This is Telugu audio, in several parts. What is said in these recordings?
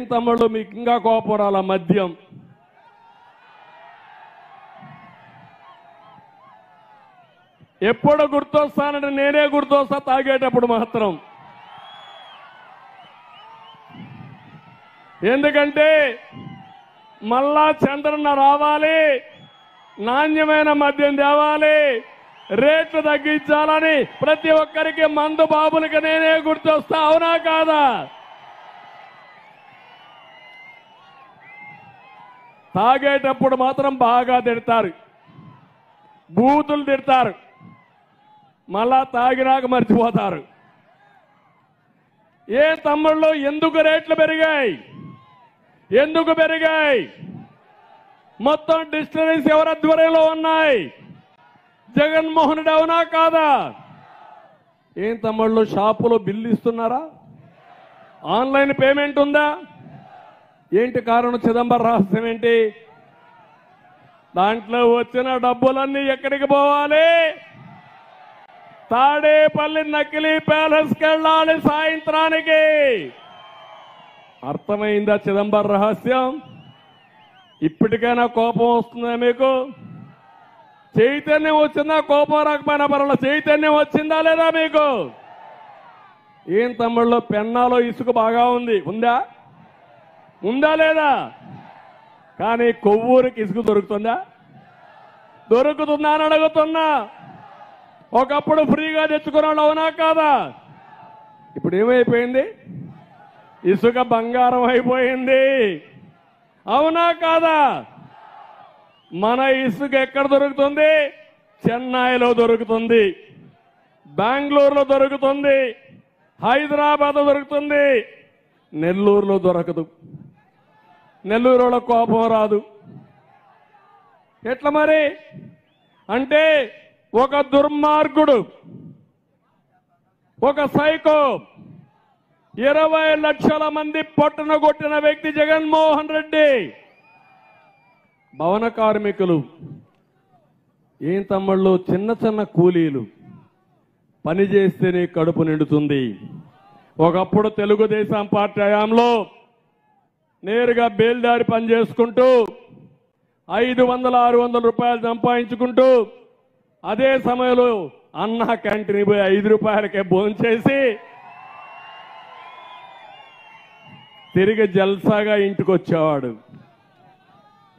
ఏం తమ్ముళ్ళు మీకు ఇంకా కోపరాల మధ్యం ఎప్పుడు గుర్తొస్తానంటే నేనే గుర్తొస్తా తాగేటప్పుడు మాత్రం. ఎందుకంటే మళ్ళా చంద్రన్న రావాలి, నాణ్యమైన మద్యం తేవాలి, రేట్లు తగ్గించాలని ప్రతి ఒక్కరికి మందు బాబులకి నేనే గుర్తొస్తా. అవునా కాదా? తాగేటప్పుడు మాత్రం బాగా తిడతారు, బూతులు తిడతారు, మళ్ళా తాగినాక మర్చిపోతారు. ఏ తమ్ముళ్ళు ఎందుకు రేట్లు పెరిగాయి, ఎందుకు పెరిగాయి? మొత్తం డిస్టరీస్ ఎవరి ఆధ్వర్యంలో ఉన్నాయి? జగన్మోహన్ రెడ్డి. అవునా కాదా? ఏం తమ్ముళ్ళు షాపులో బిల్లు ఇస్తున్నారా? ఆన్లైన్ పేమెంట్ ఉందా? ఏంటి కారణం? చిదంబరం రహస్యం ఏంటి? దాంట్లో వచ్చిన డబ్బులన్నీ ఎక్కడికి పోవాలి? తాడేపల్లి నకిలీ ప్యాలెస్ కెళ్ళాలి సాయంత్రానికి. అర్థమైందా చిదంబరం రహస్యం? ఇప్పటికైనా కోపం వస్తుందా మీకు? చైతన్యం వచ్చిందా? కోపం రాకపోయినా పర్వాల, చైతన్యం వచ్చిందా లేదా మీకు? ఏం తమ్ముళ్ళు పెన్నాలో ఇసుక బాగా ఉంది, ఉందా ఉందా లేదా? కానీ కొవ్వూరుకి ఇసుక దొరుకుతుందా? దొరుకుతుందా అని అడుగుతున్నా. ఒకప్పుడు ఫ్రీగా తెచ్చుకున్నాడు. అవునా కాదా? ఇప్పుడు ఏమైపోయింది? ఇసుక బంగారం అయిపోయింది. అవునా కాదా? మన ఇసుక ఎక్కడ దొరుకుతుంది? చెన్నైలో దొరుకుతుంది, బెంగళూరులో దొరుకుతుంది, హైదరాబాద్లో దొరుకుతుంది, నెల్లూరులో దొరకదు. నెల్లూరులో కోపం రాదు. ఎట్లా మరి? అంటే ఒక దుర్మార్గుడు, ఒక సైకో, 20 లక్షల మంది పొట్టన కొట్టిన వ్యక్తి జగన్మోహన్ రెడ్డి. భవన కార్మికులు, ఏం తమ్ముళ్ళు చిన్న చిన్న కూలీలు, పని చేస్తేనే కడుపు నిండుతుంది. ఒకప్పుడు తెలుగుదేశం పార్టీ హయాంలో నేరుగా బేల్దారి పని చేసుకుంటూ 500, 600 రూపాయలు సంపాదించుకుంటూ, అదే సమయంలో అన్న క్యాంటీన్ పోయి 5 రూపాయలకే భోంచేసి తిరిగి జల్సాగా ఇంటికి వచ్చేవాడు.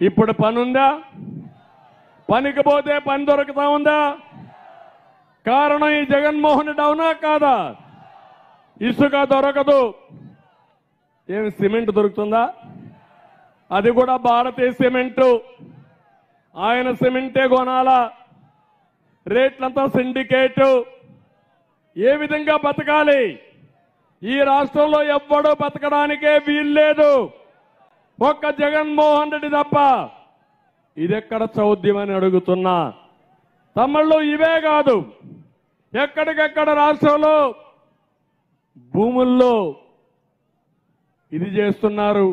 ఇప్పుడు పని ఉందా? పనికి పోతే పని దొరుకుతా ఉందా? కారణం ఈ జగన్మోహన్ రెడ్డి. అవునా కాదా? ఇసుక దొరకదు. ఏమి సిమెంట్ దొరుకుతుందా? అది కూడా భారతీయ సిమెంటు. ఆయన సిమెంటే కొనాలా? రేట్లంతా సిండికేటు. ఏ విధంగా బతకాలి? ఈ రాష్ట్రంలో ఎవ్వడూ బతకడానికే వీల్లేదు, ఒక్క జగన్మోహన్ రెడ్డి తప్ప. ఇదెక్కడ చౌద్యమని అడుగుతున్నా. తమ్ముళ్ళు ఇవే కాదు, ఎక్కడికెక్కడ రాష్ట్రంలో భూముల్లో ఇది చేస్తున్నారు.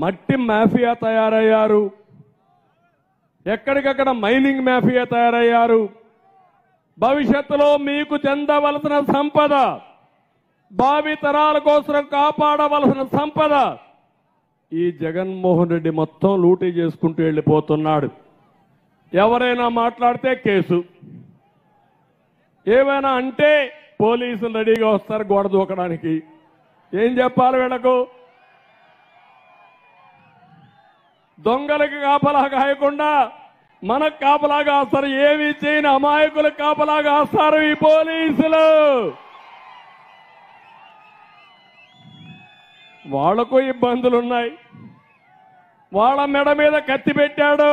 మట్టి మాఫియా తయారయ్యారు. ఎక్కడికక్కడ మైనింగ్ మాఫియా తయారయ్యారు. భవిష్యత్తులో మీకు చెందవలసిన సంపద, భావి తరాల కోసం కాపాడవలసిన సంపద ఈ జగన్మోహన్ రెడ్డి మొత్తం లూటీ చేసుకుంటూ వెళ్ళిపోతున్నాడు. ఎవరైనా మాట్లాడితే కేసు, ఏమైనా అంటే పోలీసులు రెడీగా వస్తారు గోడ దూకడానికి. ఏం చెప్పాలి వీళ్ళకు? దొంగలకి కాపలా కాయకుండా మనకు కాపలా కాస్తారు. ఏమి చేయని అమాయకులకు కాపలా కాస్తారు ఈ పోలీసులు. వాళ్లకు ఇబ్బందులున్నాయి. వాళ్ళ మెడ మీద కత్తి పెట్టాడు.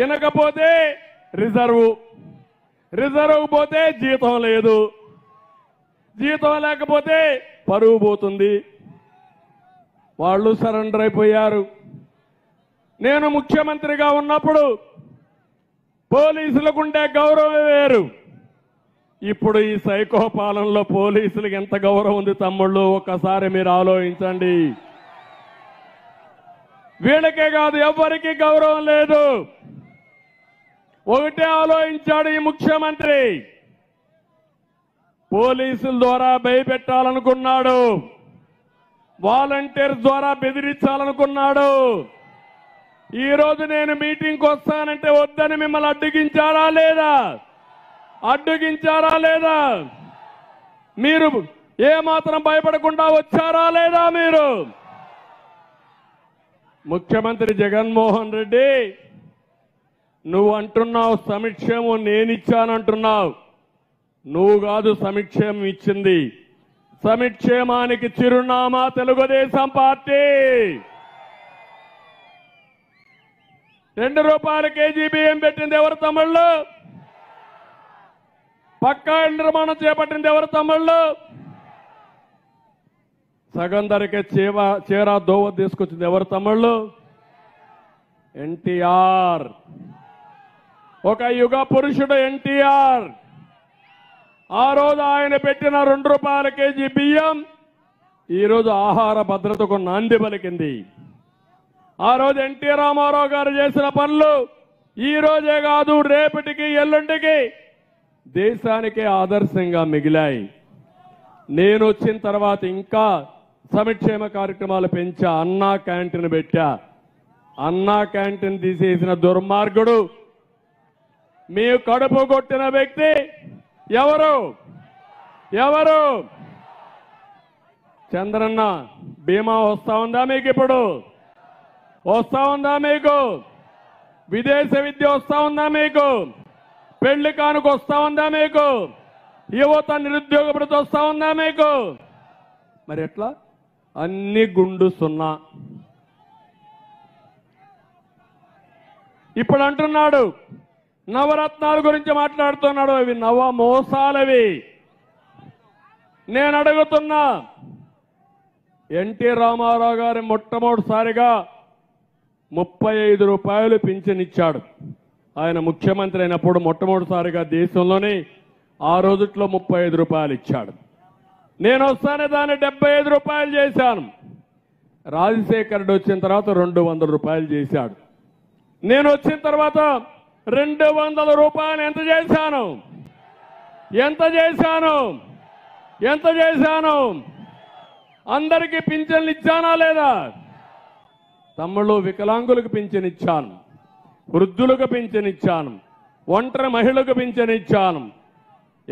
వినకపోతే రిజర్వ్ పోతే జీతం లేదు, జీతం లేకపోతే పరువు పోతుంది. వాళ్ళు సరెండర్ అయిపోయారు. నేను ముఖ్యమంత్రిగా ఉన్నప్పుడు పోలీసులకుండే గౌరవం వేరు. ఇప్పుడు ఈ సైకో పాలనలో పోలీసులకు ఎంత గౌరవం ఉంది తమ్ముళ్ళు? ఒక్కసారి మీరు ఆలోచించండి. వీళ్ళకే కాదు, ఎవరికి గౌరవం లేదు. ఒకటే ఆలోచించాడు ఈ ముఖ్యమంత్రి, పోలీసుల ద్వారా భయపెట్టాలనుకున్నాడు. వాలంటీర్ ద్వారా బెదిరించాలనుకున్నాడు ఈ రోజు నేను మీటింగ్ వస్తానంటే వద్దని మిమ్మల్ని అడ్డగించారా లేదా మీరు ఏ మాత్రం భయపడకుండా వచ్చారా లేదా మీరు ముఖ్యమంత్రి జగన్మోహన్ రెడ్డి నువ్వు అంటున్నావు సమీక్షం నేను ఇచ్చాను అంటున్నావు నువ్వు కాదు సమీక్షం ఇచ్చింది సమీక్షమానికి చిరునామా తెలుగుదేశం పార్టీ ₹2 కేజీ బియ్యం పెట్టింది ఎవరు తమ్ముళ్ళు పక్కా నిర్మాణం చేపట్టింది ఎవరు తమ్ముళ్ళు సగం ధరకే చీర దోవ తీసుకొచ్చింది ఎవరు తమ్ముళ్ళు ఎన్టీఆర్ ఒక యుగ పురుషుడు ఎన్టీఆర్ ఆ రోజు ఆయన పెట్టిన ₹2 కేజీ బియ్యం ఈ రోజు ఆహార భద్రతకు నాంది పలికింది ఆ రోజు ఎన్టీ రామారావు గారు చేసిన పనులు ఈ రోజే కాదు రేపటికి ఎల్లుండికి దేశానికే ఆదర్శంగా మిగిలాయి నేను వచ్చిన తర్వాత ఇంకా సంక్షేమ కార్యక్రమాలు పెంచా అన్నా క్యాంటీన్ పెట్టా అన్నా క్యాంటీన్ తీసేసిన దుర్మార్గుడు మీ కడుపు కొట్టిన వ్యక్తి ఎవరు ఎవరు చంద్రన్న బీమా వస్తా ఉందా మీకు ఇప్పుడు వస్తా ఉందా మీకు విదేశీ విద్య వస్తా ఉందా మీకు పెళ్లి కానుక వస్తా ఉందా మీకు యువత నిరుద్యోగ భృతి వస్తా ఉందా మీకు మరి ఎట్లా అన్ని గుండు సున్నా ఇప్పుడు అంటున్నాడు నవరత్నాల గురించి మాట్లాడుతున్నాడు అవి నవ మోసాలవి నేను అడుగుతున్నా ఎన్టీ రామారావు గారి మొట్టమొదటిసారిగా ₹35 పింఛన్ ఇచ్చాడు ఆయన ముఖ్యమంత్రి అయినప్పుడు మొట్టమొదటిసారిగా దేశంలోనే ఆ రోజుట్లో ₹35 ఇచ్చాడు నేను వస్తానే దాన్ని ₹75 చేశాను రాజశేఖరుడు వచ్చిన తర్వాత ₹200 చేశాడు నేను వచ్చిన తర్వాత ₹200 ఎంత చేశాను అందరికీ పింఛన్లు ఇచ్చానా లేదా తమ్ముళ్ళు వికలాంగులకు పింఛన్ ఇచ్చాను వృద్ధులకు పింఛన్ ఇచ్చాను ఒంటరి మహిళలకు పింఛన్ ఇచ్చాను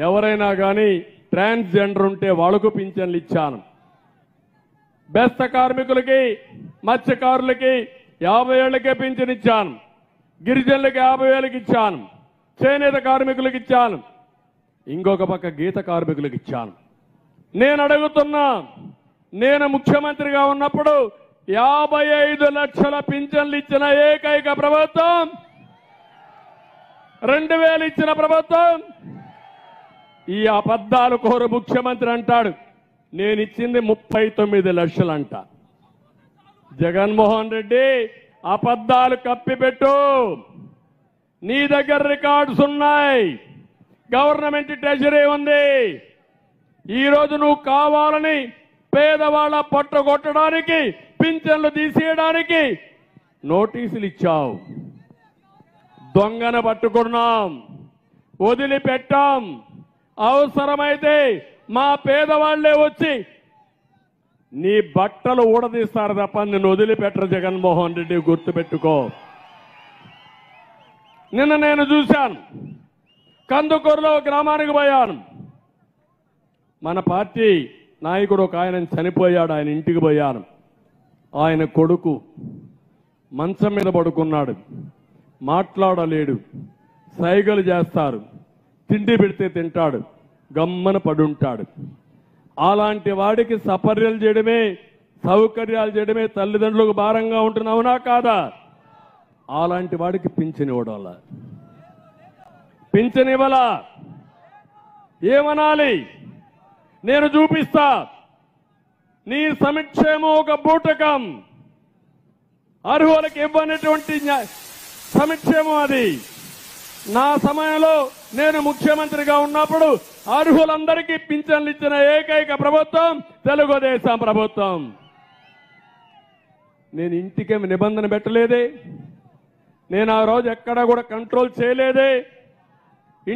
ఎవరైనా కానీ ట్రాన్స్జెండర్ ఉంటే వాళ్ళకు పింఛన్లు ఇచ్చాను బెస్త కార్మికులకి మత్స్యకారులకి 50 ఏళ్లకే పింఛన్ ఇచ్చాను గిరిజనులకు 50,000 ఇచ్చాను చేనేత కార్మికులకు ఇచ్చాను ఇంకొక పక్క గీత కార్మికులకు ఇచ్చాను నేను అడుగుతున్నా నేను ముఖ్యమంత్రిగా ఉన్నప్పుడు 55 లక్షల పింఛన్లు ఇచ్చిన ఏకైక ప్రభుత్వం 2,000 ఇచ్చిన ప్రభుత్వం ఈ అబద్ధాలు కోరు ముఖ్యమంత్రి అంటాడు నేను ఇచ్చింది 39 లక్షలు అంట జగన్మోహన్ రెడ్డి అబద్ధాలు కప్పిపెట్టు నీ దగ్గర రికార్డ్స్ ఉన్నాయి గవర్నమెంట్ ట్రెజరీ ఉంది ఈరోజు నువ్వు కావాలని పేదవాళ్ళ పట్టుకొట్టడానికి పింఛన్లు తీసేయడానికి నోటీసులు ఇచ్చావు దొంగను పట్టుకున్నాం వదిలిపెట్టాం అవసరమైతే మా పేదవాళ్లే వచ్చి నీ బట్టలు ఊడదీస్తారు తప్ప నిన్ను వదిలిపెట్టరు జగన్మోహన్ రెడ్డి గుర్తుపెట్టుకో నిన్న నేను చూశాను కందుకూరులో గ్రామానికి పోయాను మన పార్టీ నాయకుడు ఒక ఆయన చనిపోయాడు ఆయన ఇంటికి పోయాను ఆయన కొడుకు మంచం మీద పడుకున్నాడు మాట్లాడలేడు సైగలు చేస్తారు తిండి పెడితే తింటాడు గమ్మన పడుంటాడు అలాంటి వాడికి సపర్యలు చేయడమే సౌకర్యాలు చేయడమే తల్లిదండ్రులకు భారంగా ఉంటున్నావునా కాదా అలాంటి వాడికి పింఛన్ ఇవ్వడం పింఛన్ ఇవ్వలా ఏమనాలి నేను చూపిస్తా నీ సంక్షేమం ఒక బూటకం అర్హులకు ఇవ్వనటువంటి సంక్షేమం అది నా సమయంలో నేను ముఖ్యమంత్రిగా ఉన్నప్పుడు అర్హులందరికీ పింఛన్లు ఇచ్చిన ఏకైక ప్రభుత్వం తెలుగుదేశం ప్రభుత్వం నేను ఇంటికేమి నిబంధన పెట్టలేదే నేను ఆ రోజు ఎక్కడా కూడా కంట్రోల్ చేయలేదే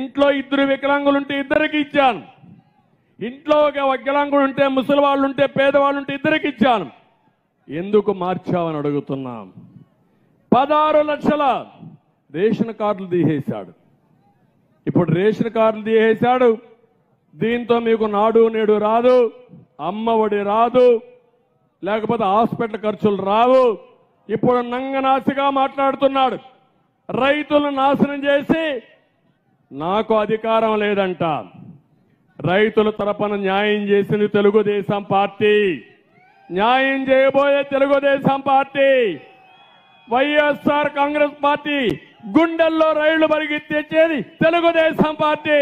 ఇంట్లో ఇద్దరు వికలాంగులుంటే ఇద్దరికి ఇచ్చాను ఇంట్లో ఒక వగ్గలంగుడు ఉంటే ముసలివాళ్ళు ఉంటే పేదవాళ్ళు ఉంటే ఇద్దరికి ఇచ్చాను. ఎందుకు మార్చావని అడుగుతున్నాం. 16 లక్షల రేషన్ కార్డులు తీసేశాడు. ఇప్పుడు రేషన్ కార్డులు తీసేశాడు. దీంతో మీకు నాడు నేడు రాదు, అమ్మఒడి రాదు, లేకపోతే హాస్పిటల్ ఖర్చులు రావు. ఇప్పుడు నంగనాసిగా మాట్లాడుతున్నాడు. రైతులను నాశనం చేసి నాకు అధికారం లేదంట. రైతుల తరపున న్యాయం చేసింది తెలుగుదేశం పార్టీ, న్యాయం చేయబోయే తెలుగుదేశం పార్టీ. వైఎస్ఆర్ కాంగ్రెస్ పార్టీ గుండెల్లో రైళ్లు పరిగెత్తించేది తెలుగుదేశం పార్టీ.